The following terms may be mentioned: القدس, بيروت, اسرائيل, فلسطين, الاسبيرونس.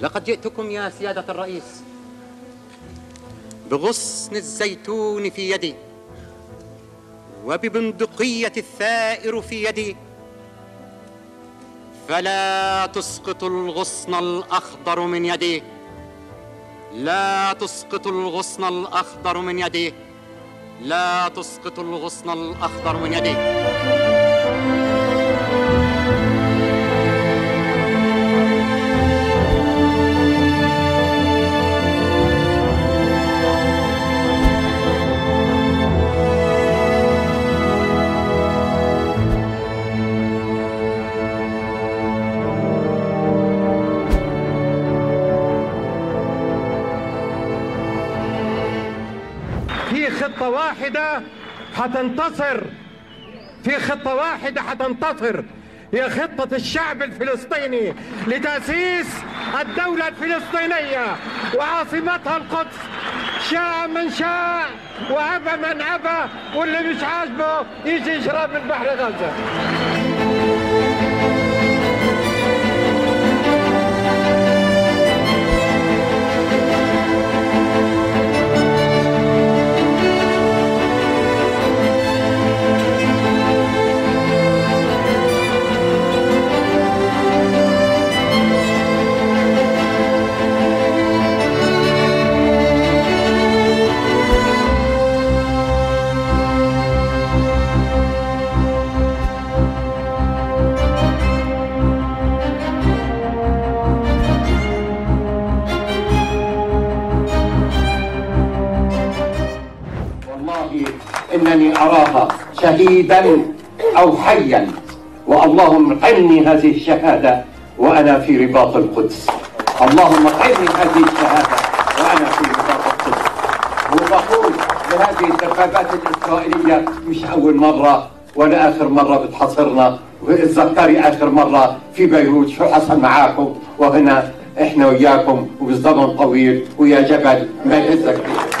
لقد جئتكم يا سيادة الرئيس بغصن الزيتون في يدي وببندقية الثائر في يدي، فلا تسقطوا الغصن الأخضر من يدي، لا تسقطوا الغصن الأخضر من يدي، لا تسقطوا الغصن الأخضر من يدي. حتنتصر، في خطة واحدة حتنتصر، هي خطة الشعب الفلسطيني لتأسيس الدولة الفلسطينية وعاصمتها القدس. شاء من شاء وأبى من أبى، واللي مش عاجبه يجي يشرب من بحر غزة. إنني أراها شهيدا أو حيا، واللهم ارحمني هذه الشهادة وأنا في رباط القدس. اللهم ارحمني هذه الشهادة وأنا في رباط القدس. وبقول لهذه الدبابات الإسرائيلية مش أول مرة ولا آخر مرة بتحاصرنا، وتذكري آخر مرة في بيروت شو حصل معاكم، وهنا إحنا وياكم وبالزمن طويل ويا جبل ما يهزك.